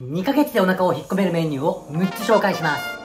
2ヶ月でお腹を引っ込めるメニューを6つ紹介します。